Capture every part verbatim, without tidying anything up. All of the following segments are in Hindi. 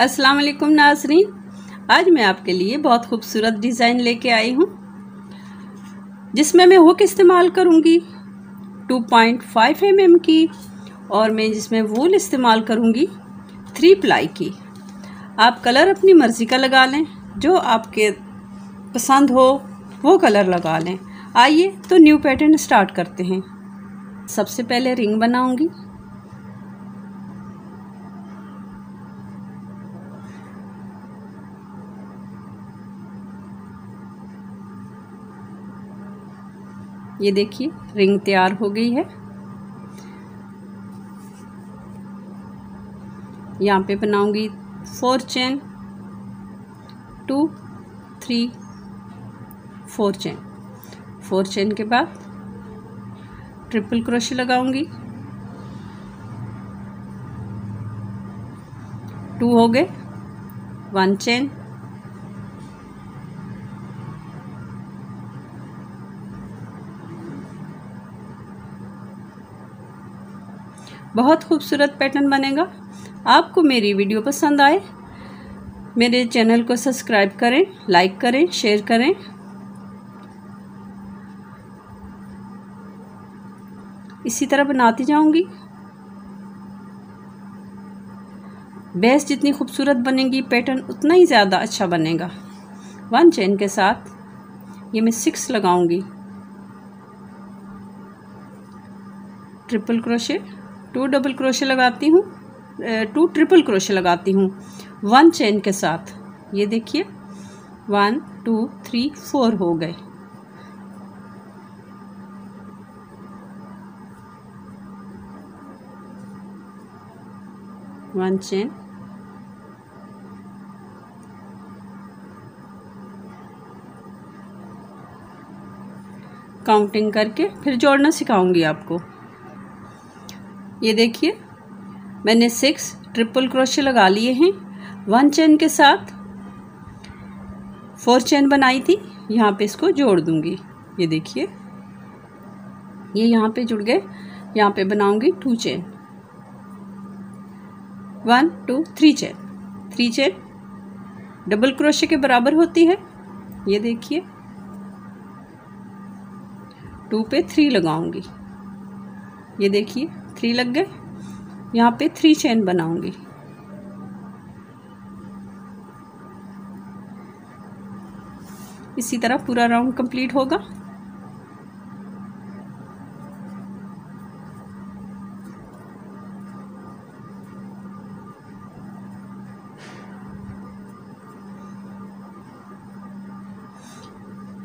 अस्सलाम वालेकुम नाज़रीन, आज मैं आपके लिए बहुत खूबसूरत डिज़ाइन लेके आई हूँ जिसमें मैं हुक इस्तेमाल करूँगी two point five M M की और मैं जिसमें वूल इस्तेमाल करूँगी थ्री प्लाई की। आप कलर अपनी मर्ज़ी का लगा लें, जो आपके पसंद हो वो कलर लगा लें। आइए तो न्यू पैटर्न स्टार्ट करते हैं। सबसे पहले रिंग बनाऊँगी। ये देखिए रिंग तैयार हो गई है। यहाँ पे बनाऊंगी four chain, two three four chain. Four chain के बाद ट्रिपल क्रोशे लगाऊंगी। टू हो गए, वन चेन, बहुत खूबसूरत पैटर्न बनेगा। आपको मेरी वीडियो पसंद आए मेरे चैनल को सब्सक्राइब करें, लाइक करें, शेयर करें। इसी तरह बनाती जाऊंगी। बेस जितनी खूबसूरत बनेगी पैटर्न उतना ही ज़्यादा अच्छा बनेगा। वन चेन के साथ ये मैं सिक्स लगाऊंगी, triple crochet, two double crochet लगाती हूँ, टू ट्रिपल क्रोशे लगाती हूँ वन चेन के साथ। ये देखिए वन टू थ्री फोर हो गए। वन चेन, काउंटिंग करके फिर जोड़ना सिखाऊंगी आपको। ये देखिए मैंने सिक्स ट्रिपल क्रोशे लगा लिए हैं। वन चेन के साथ फोर चेन बनाई थी, यहाँ पे इसको जोड़ दूंगी। ये देखिए ये यह यहाँ पे जुड़ गए। यहाँ पे बनाऊंगी two chain, one two three chain. Three chain double crochet के बराबर होती है। ये देखिए टू पे थ्री लगाऊंगी। ये देखिए थ्री लग गए। यहाँ पे थ्री चेन बनाऊंगी। इसी तरह पूरा राउंड कंप्लीट होगा।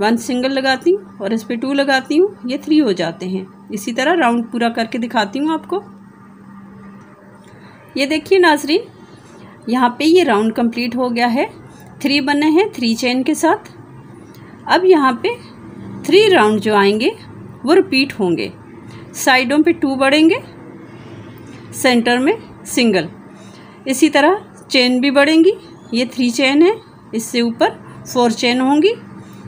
वन सिंगल लगाती हूँ और इस पे टू लगाती हूँ, ये थ्री हो जाते हैं। इसी तरह राउंड पूरा करके दिखाती हूँ आपको। ये देखिए नाजरीन, यहाँ पे ये राउंड कंप्लीट हो गया है। थ्री बने हैं थ्री चेन के साथ। अब यहाँ पे थ्री राउंड जो आएंगे वो रिपीट होंगे। साइडों पे टू बढ़ेंगे, सेंटर में सिंगल। इसी तरह चेन भी बढ़ेंगी। ये थ्री चेन है, इससे ऊपर फोर चेन होंगी,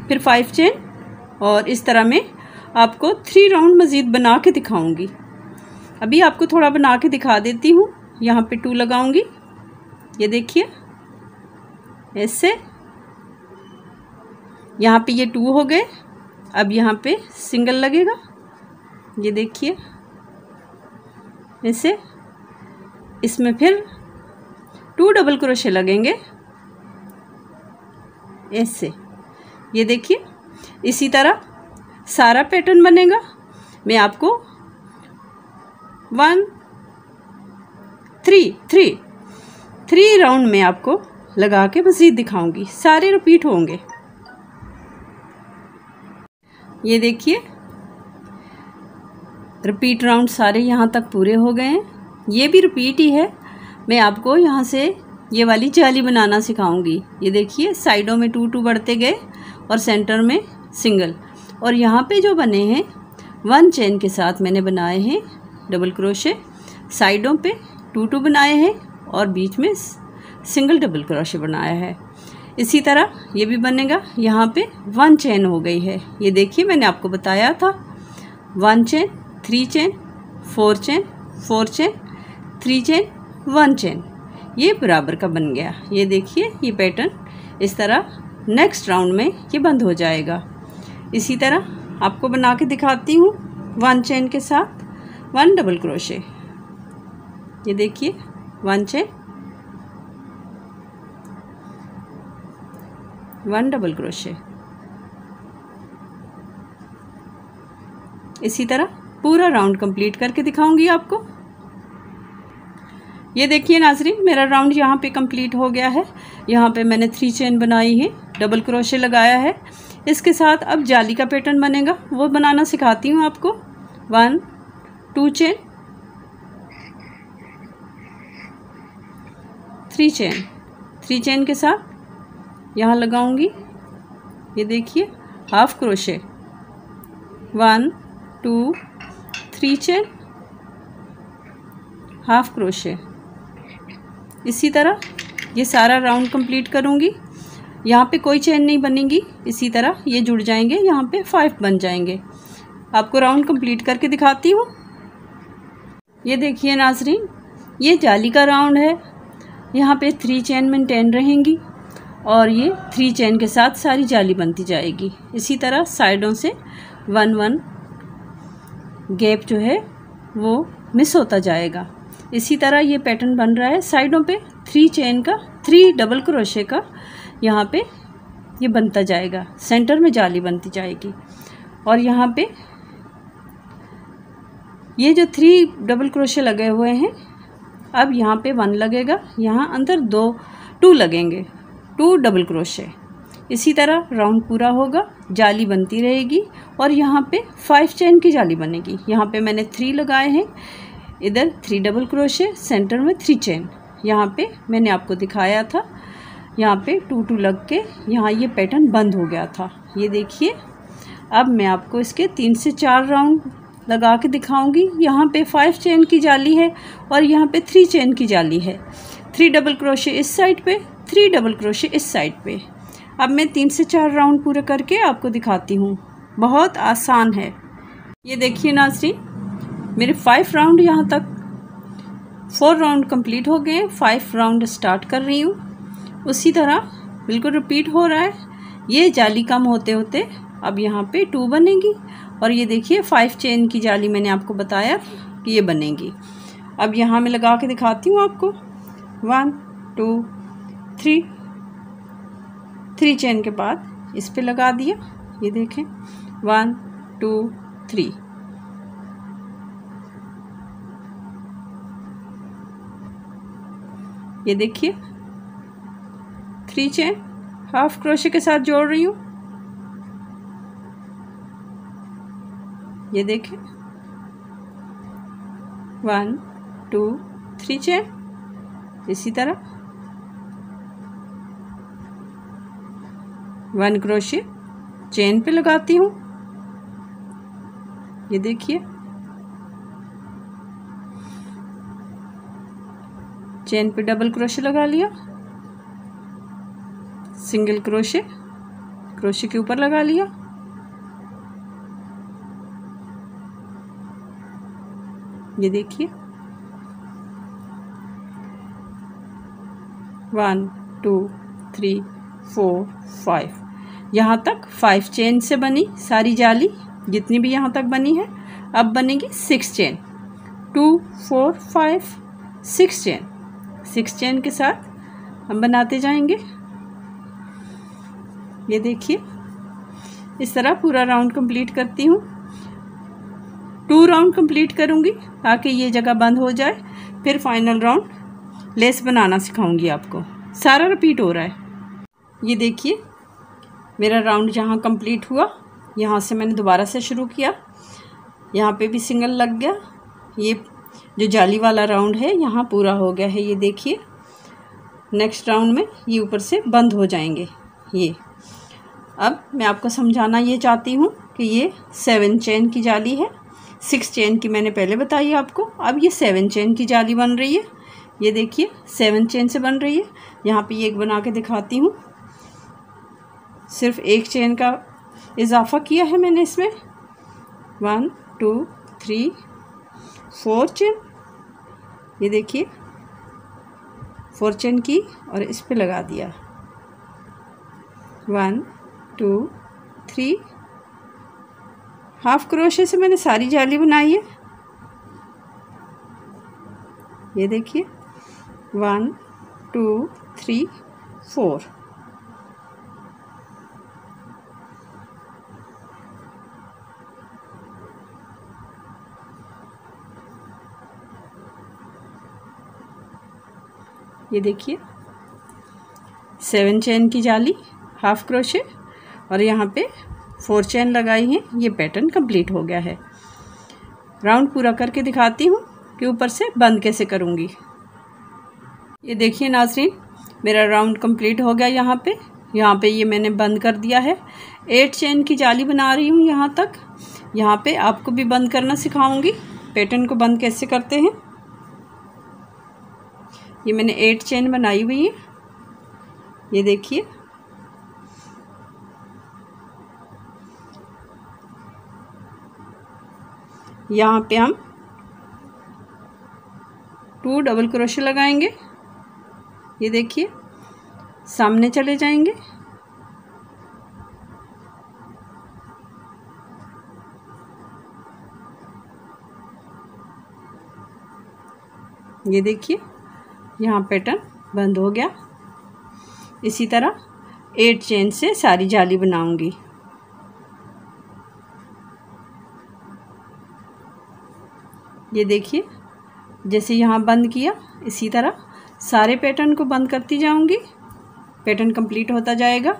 फिर फाइव चेन, और इस तरह में आपको थ्री राउंड मज़ीद बना के दिखाऊँगी। अभी आपको थोड़ा बना के दिखा देती हूँ। यहाँ पे टू लगाऊँगी। ये देखिए ऐसे यहाँ पे ये टू हो गए। अब यहाँ पे सिंगल लगेगा। ये देखिए ऐसे, इसमें फिर टू डबल क्रोशे लगेंगे ऐसे। ये देखिए इसी तरह सारा पैटर्न बनेगा। मैं आपको one three three three round में आपको लगा के मज़ीद दिखाऊंगी। सारे रिपीट होंगे। ये देखिए रिपीट राउंड सारे यहाँ तक पूरे हो गए हैं। ये भी रिपीट ही है। मैं आपको यहाँ से ये वाली जाली बनाना सिखाऊंगी। ये देखिए साइडों में टू टू बढ़ते गए और सेंटर में सिंगल। और यहाँ पे जो बने हैं वन चेन के साथ मैंने बनाए हैं डबल क्रोशे, साइडों पे टू टू बनाए हैं और बीच में सिंगल डबल क्रोशे बनाया है। इसी तरह ये भी बनेगा। यहाँ पे वन चेन हो गई है। ये देखिए मैंने आपको बताया था one chain, three chain, four chain, four chain, three chain, one chain. ये बराबर का बन गया। ये देखिए ये पैटर्न इस तरह नेक्स्ट राउंड में ये बंद हो जाएगा। इसी तरह आपको बना के दिखाती हूँ वन चेन के साथ वन डबल क्रोशे। ये देखिए one chain one double crochet, इसी तरह पूरा राउंड कंप्लीट करके दिखाऊंगी आपको। ये देखिए नाज़रीन मेरा राउंड यहाँ पे कंप्लीट हो गया है। यहाँ पे मैंने थ्री चेन बनाई है, डबल क्रोशे लगाया है। इसके साथ अब जाली का पैटर्न बनेगा, वो बनाना सिखाती हूँ आपको। One two chain three chain three chain के साथ यहाँ लगाऊंगी। ये देखिए half crochet, one two three chain half crochet. इसी तरह ये सारा राउंड कंप्लीट करूँगी। यहाँ पे कोई चेन नहीं बनेगी, इसी तरह ये जुड़ जाएंगे, यहाँ पे फाइव बन जाएंगे। आपको राउंड कंप्लीट करके दिखाती हूँ। ये देखिए नाज़रीन ये जाली का राउंड है। यहाँ पे थ्री चेन मेंटेन रहेंगी और ये थ्री चेन के साथ सारी जाली बनती जाएगी। इसी तरह साइडों से वन वन गैप जो है वो मिस होता जाएगा। इसी तरह ये पैटर्न बन रहा है। साइडों पे थ्री चेन का थ्री डबल क्रोशे का यहाँ पे ये बनता जाएगा, सेंटर में जाली बनती जाएगी। और यहाँ पे ये जो थ्री डबल क्रोशे लगे हुए हैं, अब यहाँ पे वन लगेगा, यहाँ अंदर दो टू लगेंगे, टू डबल क्रोशे। इसी तरह राउंड पूरा होगा, जाली बनती रहेगी। और यहाँ पे फाइव चेन की जाली बनेगी। यहाँ पे मैंने थ्री लगाए हैं, इधर थ्री डबल क्रोशे, सेंटर में थ्री चेन। यहाँ पे मैंने आपको दिखाया था यहाँ पे टू टू लग के यहाँ ये पैटर्न बंद हो गया था। ये देखिए अब मैं आपको इसके तीन से चार राउंड लगा के दिखाऊंगी। यहाँ पे फाइव चेन की जाली है और यहाँ पे थ्री चेन की जाली है। थ्री डबल क्रोशे इस साइड पे, थ्री डबल क्रोशे इस साइड पे। अब मैं तीन से चार राउंड पूरे करके आपको दिखाती हूँ, बहुत आसान है। ये देखिए नाज़रीन मेरे फाइव राउंड यहाँ तक, फोर राउंड कंप्लीट हो गए। फाइव राउंड स्टार्ट कर रही हूँ। उसी तरह बिल्कुल रिपीट हो रहा है। ये जाली कम होते होते अब यहाँ पे टू बनेगी और ये देखिए फाइव चेन की जाली मैंने आपको बताया कि ये बनेगी। अब यहाँ मैं लगा के दिखाती हूँ आपको। One two three, three chain के बाद इस पे लगा दिया। ये देखें वन टू थ्री, ये देखिए थ्री चेन हाफ क्रोशे के साथ जोड़ रही हूँ। ये देखें वन टू थ्री चेन, इसी तरह वन क्रोशे चेन पे लगाती हूँ। ये देखिए चेन पे डबल क्रोशे लगा लिया, सिंगल क्रोशे क्रोशे के ऊपर लगा लिया। ये देखिए one two three four five, यहाँ तक फाइव चेन से बनी सारी जाली, जितनी भी यहाँ तक बनी है। अब बनेगी six chain, two four five six chain. Six chain के साथ हम बनाते जाएंगे। ये देखिए इस तरह पूरा राउंड कंप्लीट करती हूँ। टू राउंड कंप्लीट करूँगी ताकि ये जगह बंद हो जाए, फिर फाइनल राउंड लेस बनाना सिखाऊंगी आपको। सारा रिपीट हो रहा है। ये देखिए मेरा राउंड जहाँ कंप्लीट हुआ, यहाँ से मैंने दोबारा से शुरू किया। यहाँ पे भी सिंगल लग गया। ये जो जाली वाला राउंड है यहाँ पूरा हो गया है। ये देखिए नेक्स्ट राउंड में ये ऊपर से बंद हो जाएंगे। ये अब मैं आपको समझाना ये चाहती हूँ कि ये सेवन चेन की जाली है। सिक्स चेन की मैंने पहले बताई आपको, अब ये सेवन चेन की जाली बन रही है। ये देखिए सेवन चेन से बन रही है। यहाँ पे ये एक बना के दिखाती हूँ। सिर्फ एक चेन का इजाफा किया है मैंने इसमें। One two three four chain, ये देखिए फोर चेन की और इस पे लगा दिया, one two three. Half crochet से मैंने सारी जाली बनाई है, ये देखिए वन टू थ्री फोर। ये देखिए सेवन चैन की जाली, हाफ क्रोशे और यहाँ पे फोर चैन लगाई है। ये पैटर्न कंप्लीट हो गया है। राउंड पूरा करके दिखाती हूँ कि ऊपर से बंद कैसे करूँगी। ये देखिए नाज़रीन, मेरा राउंड कंप्लीट हो गया। यहाँ पे यहाँ पे ये मैंने बंद कर दिया है। एट चैन की जाली बना रही हूँ यहाँ तक। यहाँ पे आपको भी बंद करना सिखाऊंगी, पैटर्न को बंद कैसे करते हैं। ये मैंने एट चैन बनाई हुई है, ये देखिए। यहाँ पे हम टू डबल क्रोशे लगाएंगे, ये देखिए सामने चले जाएंगे, ये देखिए यहाँ पैटर्न बंद हो गया। इसी तरह एट चेन से सारी जाली बनाऊंगी। ये देखिए जैसे यहाँ बंद किया, इसी तरह सारे पैटर्न को बंद करती जाऊंगी, पैटर्न कंप्लीट होता जाएगा।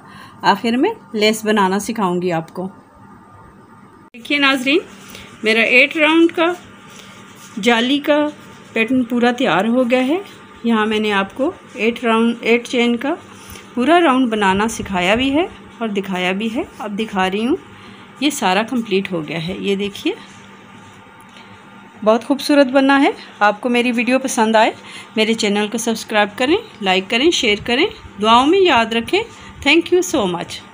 आखिर में लेस बनाना सिखाऊंगी आपको। देखिए नाजरीन, मेरा एट राउंड का जाली का पैटर्न पूरा तैयार हो गया है। यहाँ मैंने आपको एट राउंड एट चेन का पूरा राउंड बनाना सिखाया भी है और दिखाया भी है। अब दिखा रही हूँ, ये सारा कंप्लीट हो गया है। ये देखिए बहुत खूबसूरत बना है। आपको मेरी वीडियो पसंद आए मेरे चैनल को सब्सक्राइब करें, लाइक करें, शेयर करें, दुआओं में याद रखें। Thank you so much.